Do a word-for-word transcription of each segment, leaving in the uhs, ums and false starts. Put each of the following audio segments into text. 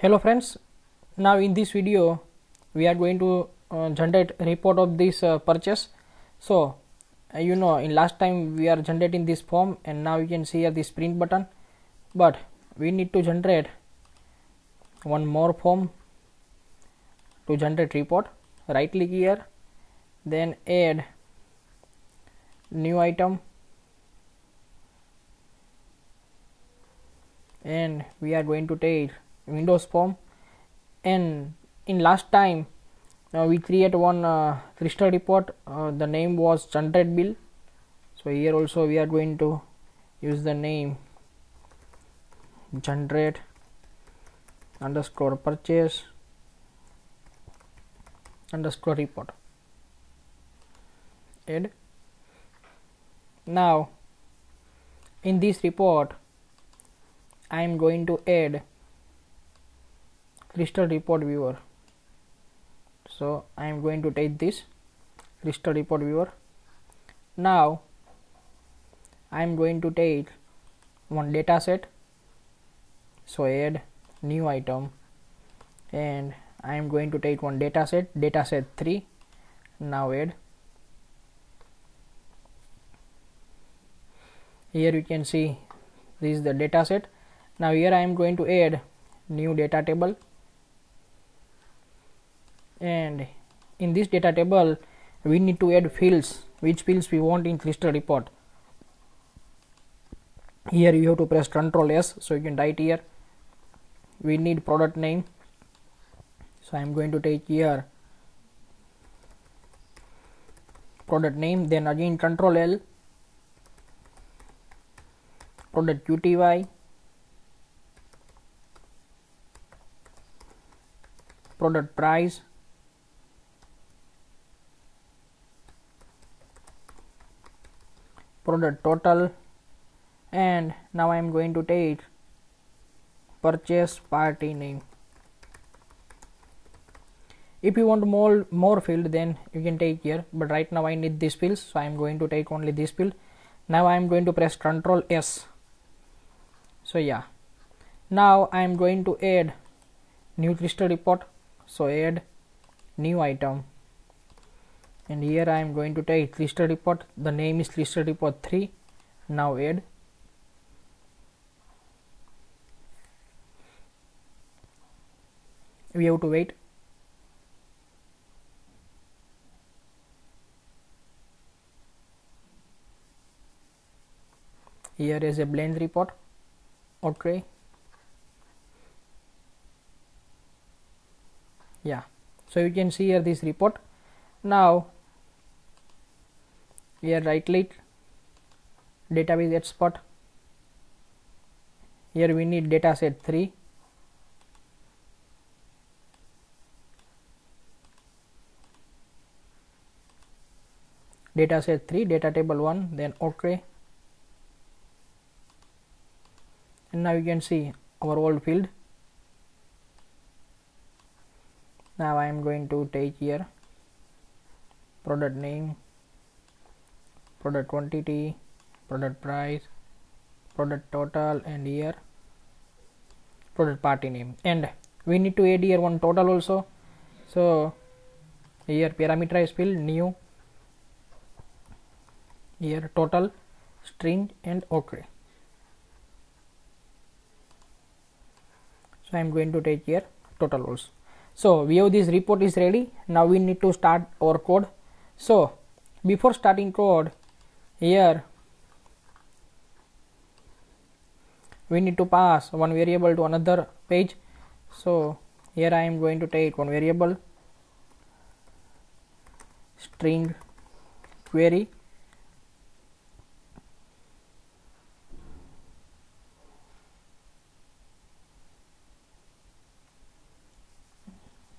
Hello friends, now in this video we are going to uh, generate report of this uh, purchase. So uh, you know, in last time we are generating this form and now you can see here this print button, but we need to generate one more form to generate report. Right click here, then add new item, and we are going to take Windows form. And in last time uh, we create one uh, Crystal report, uh, the name was generate bill. So here also we are going to use the name generate underscore purchase underscore report. And now in this report I am going to add Crystal report viewer. So I am going to take this Crystal report viewer. Now I am going to take one data set. So add new item, and I am going to take one data set, dataset three. Now add. Here you can see this is the data set. Now here I am going to add new data table, and in this data table we need to add fields, which fields we want in Crystal report. Here you have to press control S, so you can write here we need product name. So I am going to take here product name, then again control L, product U T Y, product price, product total, and now I am going to take purchase party name. If you want more more field, then you can take here, but right now I need this field, so I am going to take only this field. Now I am going to press control S. So yeah, now I am going to add new Crystal report. So add new item, and here I am going to take Crystal report, the name is Crystal report three. Now add. We have to wait. Here is a blend report. Okay. Yeah, so you can see here this report. Now here right click, database export. Here we need dataset three. Dataset three, data table one, then okay. And now you can see our old field. Now I am going to take here product name, product quantity, product price, product total, and here product party name. And we need to add here one total also. So here parameterize field new, here total string, and okay. So I am going to take here total also. So we have this report is ready. Now we need to start our code. So before starting code, here we need to pass one variable to another page. So here I am going to take one variable string query,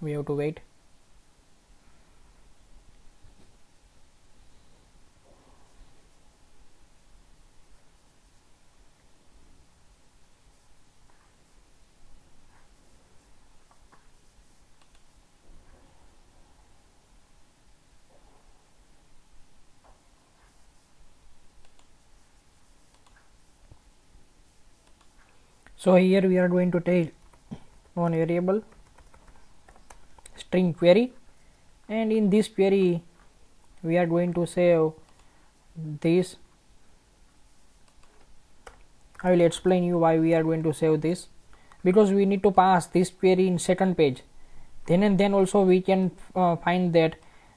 we have to wait. So here we are going to take one variable string query, and in this query we are going to save this. I will explain you why we are going to save this, because we need to pass this query in second page. Then and then also we can uh, find that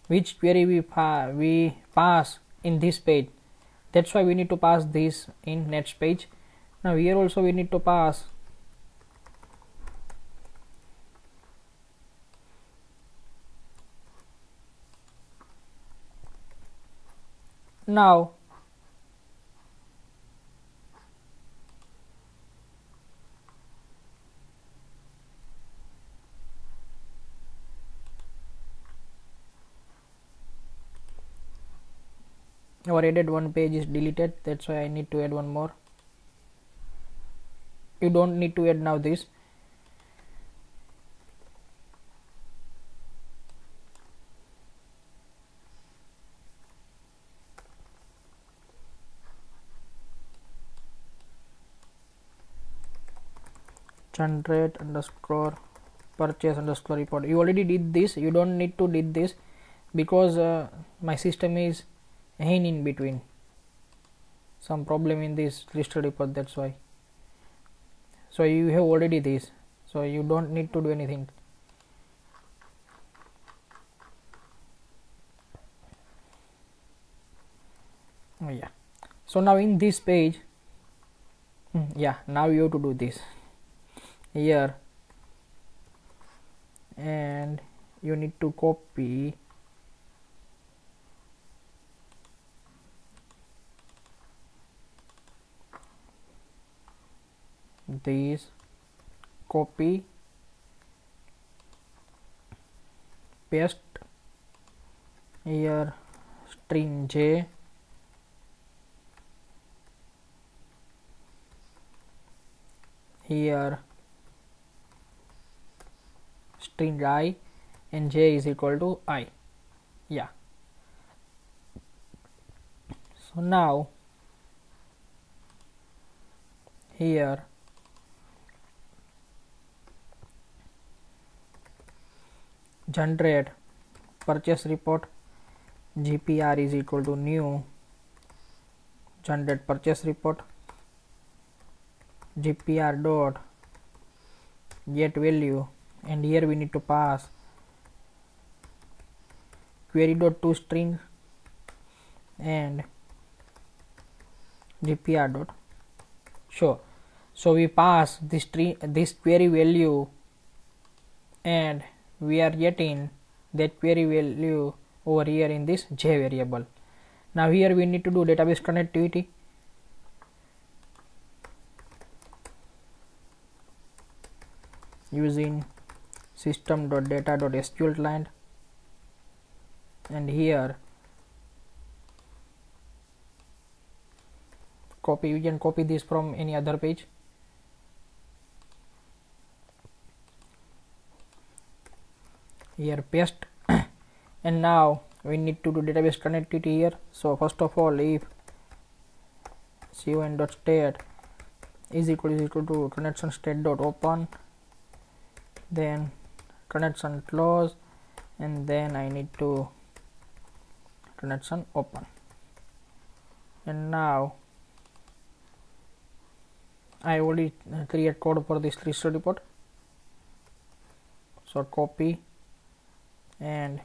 which query we pa we pass in this page. That's why we need to pass this in next page. Now here also we need to pass now our added one page is deleted. That's why I need to add one more. You don't need to add now this. Generate underscore purchase underscore report. You already did this. You don't need to did this because uh, my system is and in between some problem in this listed report. That's why. So you have already this, so you don't need to do anything. Oh yeah, so now in this page, yeah, now you have to do this here, and you need to copy these, copy, paste here string j, here string I, and j is equal to I. Yeah, so now here generate purchase report, G P R is equal to new generate purchase report, G P R dot get value, and here we need to pass query dot to string and G P R dot sure. So we pass this string, this query value, and we are getting that query value over here in this j variable. Now here we need to do database connectivity. Using System.Data.SqlClient, and here copy, you can copy this from any other page. Here paste and now we need to do database connectivity here. So first of all, if con dot state is equal is equal to connection state dot open, then connection close, and then I need to connection open. And now I already create code for this listed report, so copy and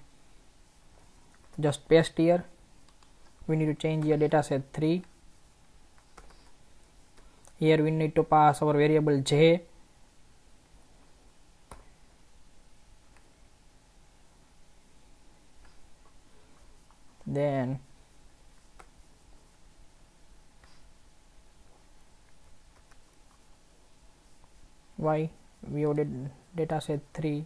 just paste here. We need to change here dataset three. Here we need to pass our variable j, then why we added dataset three.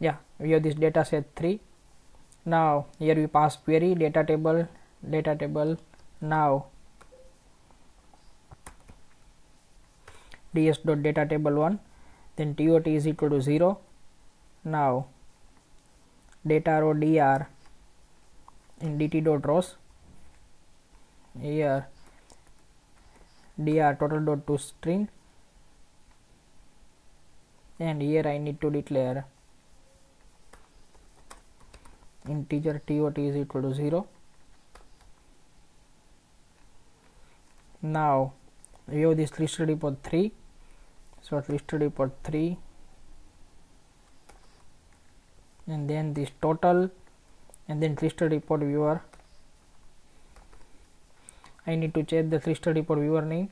Yeah, we have this data set three, Now here we pass query data table data table now ds dot data table one, then tot is equal to zero. Now data row dr in dt dot rows, here dr total dot to string, and here I need to declare integer tot is equal to zero. Now we have this Crystal report three, so Crystal report three, and then this total, and then Crystal report viewer. I need to check the Crystal report viewer name,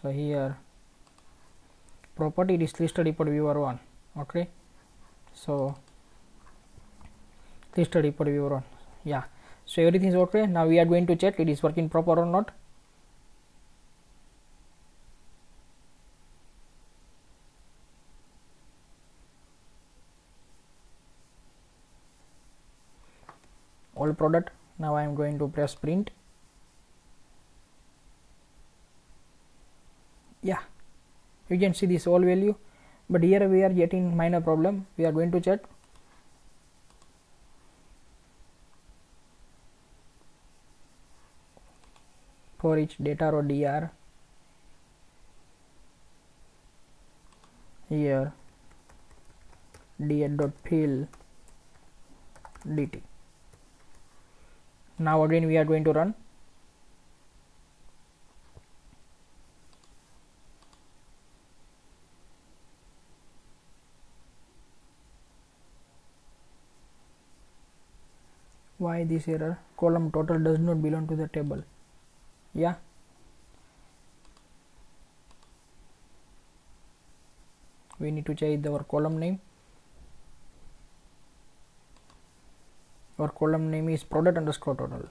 so here property is Crystal report viewer one. Okay, so Crystal report viewer one. Yeah, so everything is okay. Now we are going to check it is working proper or not. All product. Now I am going to press print. Yeah, you can see this all value, but here we are getting minor problem. We are going to check. For each data row dr, here dr.fill dt. Now again we are going to run. Why this error? Column total does not belong to the table. Yeah, we need to change our column name. Our column name is product underscore total.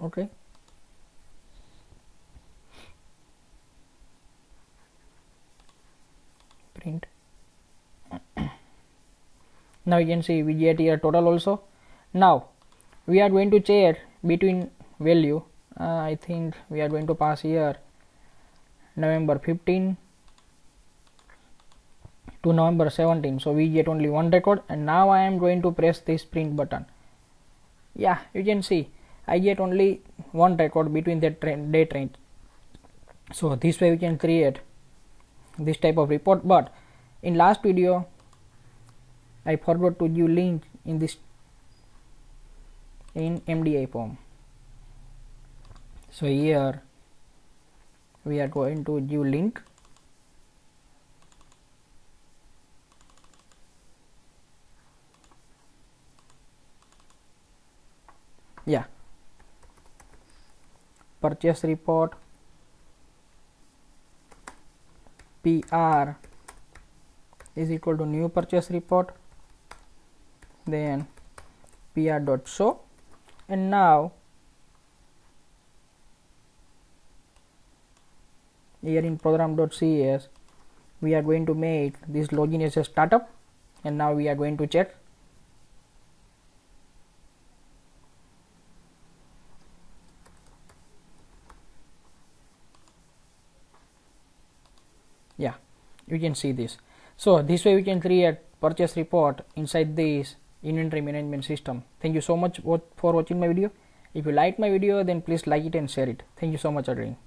Okay, print. Now you can see we get here total also. Now we are going to check between value. uh, I think we are going to pass here November fifteenth to November seventeenth, so we get only one record. And now I am going to press this print button. Yeah, you can see I get only one record between the date range. So this way we can create this type of report. But in last video I forgot to give link in this in M D I form. So here we are going to give link. Yeah, purchase report P R is equal to new purchase report, then P R dot show. And now here in program.cs we are going to make this login as a startup. And now we are going to check. Yeah, you can see this. So this way we can create purchase report inside this inventory management system. Thank you so much for watching my video. If you like my video, then please like it and share it. Thank you so much again.